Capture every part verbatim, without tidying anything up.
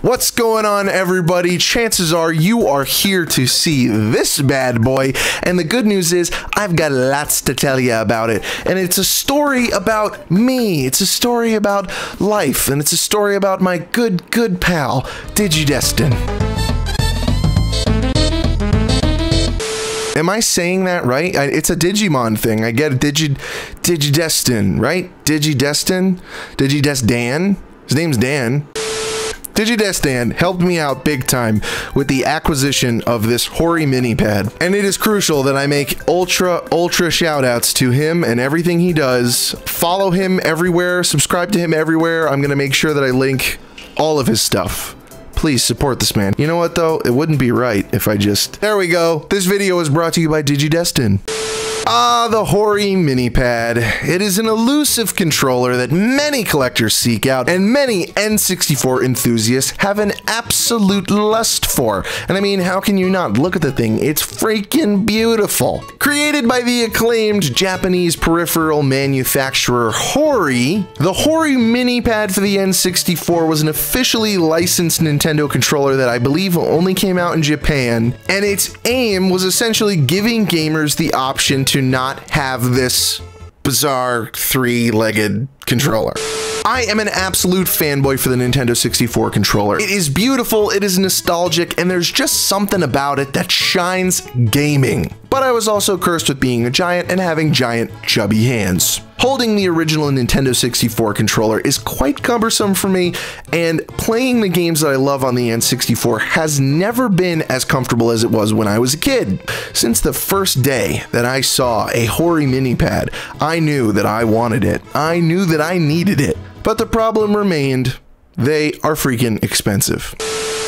What's going on, everybody? Chances are you are here to see this bad boy, and the good news is I've got lots to tell you about it. And it's a story about me, it's a story about life, and it's a story about my good good pal DIGIDESDAN. Am I saying that right? I, it's a Digimon thing. I get a Digi, DIGIDESDAN, right? DIGIDESDAN? DIGIDESDAN? His name's Dan. DIGIDESDAN helped me out big time with the acquisition of this Hori Mini Pad, and it is crucial that I make ultra, ultra shoutouts to him and everything he does. Follow him everywhere, subscribe to him everywhere. I'm gonna make sure that I link all of his stuff. Please support this man. You know what though? It wouldn't be right if I just... There we go. This video is brought to you by DIGIDESDAN. Ah, the Hori Mini Pad. It is an elusive controller that many collectors seek out and many N sixty-four enthusiasts have an absolute lust for. And I mean, how can you not? Look at the thing. It's freaking beautiful. Created by the acclaimed Japanese peripheral manufacturer Hori, the Hori Mini Pad for the N sixty-four was an officially licensed Nintendo controller that I believe only came out in Japan, and its aim was essentially giving gamers the option to not have this bizarre three-legged controller. I am an absolute fanboy for the Nintendo sixty-four controller. It is beautiful, it is nostalgic, and there's just something about it that shines gaming. But I was also cursed with being a giant and having giant, chubby hands. Holding the original Nintendo sixty-four controller is quite cumbersome for me, and playing the games that I love on the N sixty-four has never been as comfortable as it was when I was a kid. Since the first day that I saw a Hori Mini Pad, I knew that I wanted it. I knew that I needed it. But the problem remained, they are freaking expensive.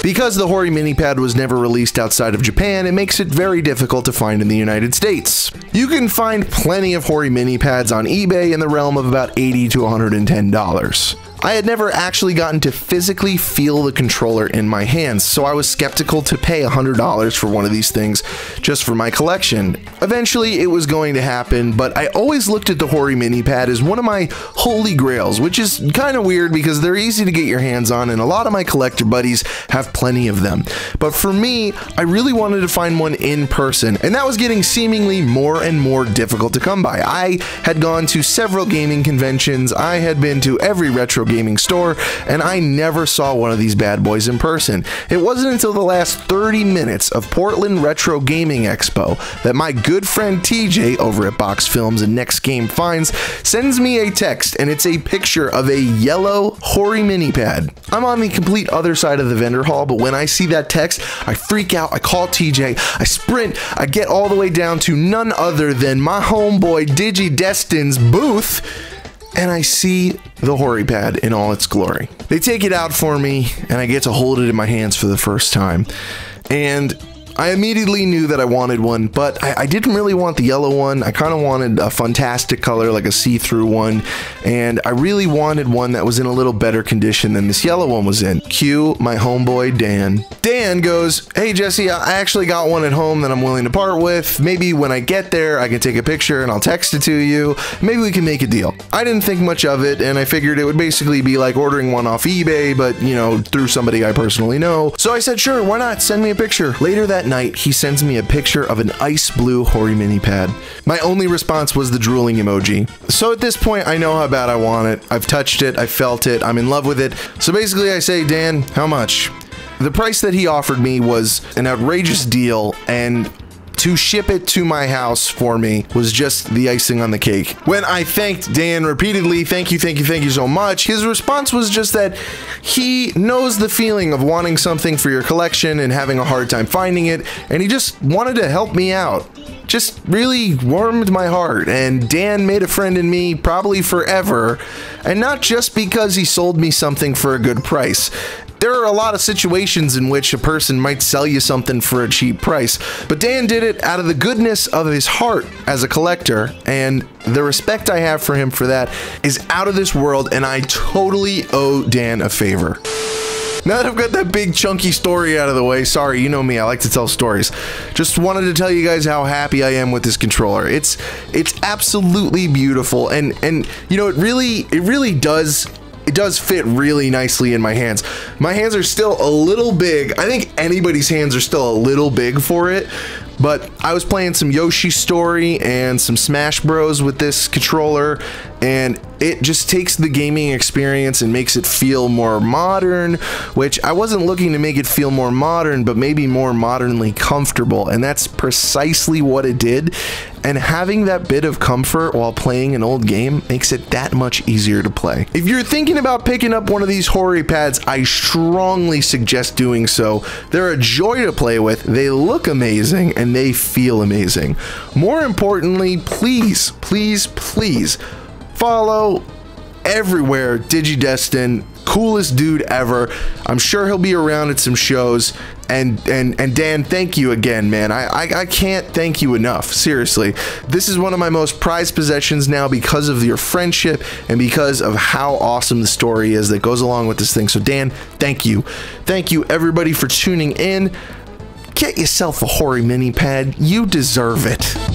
Because the Hori Mini Pad was never released outside of Japan, it makes it very difficult to find in the United States. You can find plenty of Hori Mini Pads on eBay in the realm of about eighty to one hundred ten dollars. I had never actually gotten to physically feel the controller in my hands, so I was skeptical to pay one hundred dollars for one of these things just for my collection. Eventually, it was going to happen, but I always looked at the Hori Mini Pad as one of my holy grails, which is kind of weird because they're easy to get your hands on, and a lot of my collector buddies have plenty of them. But for me, I really wanted to find one in person, and that was getting seemingly more and more difficult to come by. I had gone to several gaming conventions, I had been to every retro gaming store, and I never saw one of these bad boys in person. It wasn't until the last thirty minutes of Portland Retro Gaming Expo that my good friend T J over at Box Films and Next Game Finds sends me a text, and it's a picture of a yellow Hori Mini Pad. I'm on the complete other side of the vendor hall, but when I see that text, I freak out, I call T J, I sprint, I get all the way down to none other than my homeboy DIGIDESDAN's booth, and I see the Hori Pad in all its glory. They take it out for me, and I get to hold it in my hands for the first time. And I immediately knew that I wanted one, but I, I didn't really want the yellow one. I kind of wanted a fantastic color, like a see-through one, and I really wanted one that was in a little better condition than this yellow one was in. Cue my homeboy Dan. Dan goes, "Hey Jesse, I actually got one at home that I'm willing to part with. Maybe when I get there, I can take a picture and I'll text it to you. Maybe we can make a deal." I didn't think much of it, and I figured it would basically be like ordering one off eBay, but you know, through somebody I personally know. So I said, "Sure, why not? Send me a picture." Later that That night, he sends me a picture of an ice blue Hori Mini Pad. My only response was the drooling emoji. So at this point, I know how bad I want it. I've touched it, I felt it, I'm in love with it. So basically I say, "Dan, how much?" The price that he offered me was an outrageous deal, and to ship it to my house for me was just the icing on the cake. When I thanked Dan repeatedly, thank you, thank you, thank you so much, his response was just that he knows the feeling of wanting something for your collection and having a hard time finding it, and he just wanted to help me out. Just really warmed my heart, and Dan made a friend in me probably forever, and not just because he sold me something for a good price. There are a lot of situations in which a person might sell you something for a cheap price, but Dan did it out of the goodness of his heart as a collector, and the respect I have for him for that is out of this world, and I totally owe Dan a favor. Now that I've got that big chunky story out of the way, sorry, you know me, I like to tell stories. Just wanted to tell you guys how happy I am with this controller. It's it's absolutely beautiful, and and you know, it really it really does It does fit really nicely in my hands. My hands are still a little big. I think anybody's hands are still a little big for it, but I was playing some Yoshi's Story and some Smash Bros with this controller, and it just takes the gaming experience and makes it feel more modern, which I wasn't looking to make it feel more modern, but maybe more modernly comfortable, and that's precisely what it did. And having that bit of comfort while playing an old game makes it that much easier to play. If you're thinking about picking up one of these Hori pads, I strongly suggest doing so. They're a joy to play with, they look amazing, and they feel amazing. More importantly, please, please, please follow everywhere DigiDesdan, coolest dude ever. I'm sure he'll be around at some shows. And, and and Dan, thank you again, man. I, I, I can't thank you enough, seriously. This is one of my most prized possessions now because of your friendship and because of how awesome the story is that goes along with this thing. So Dan, thank you. Thank you everybody for tuning in. Get yourself a Hori Mini Pad. You deserve it.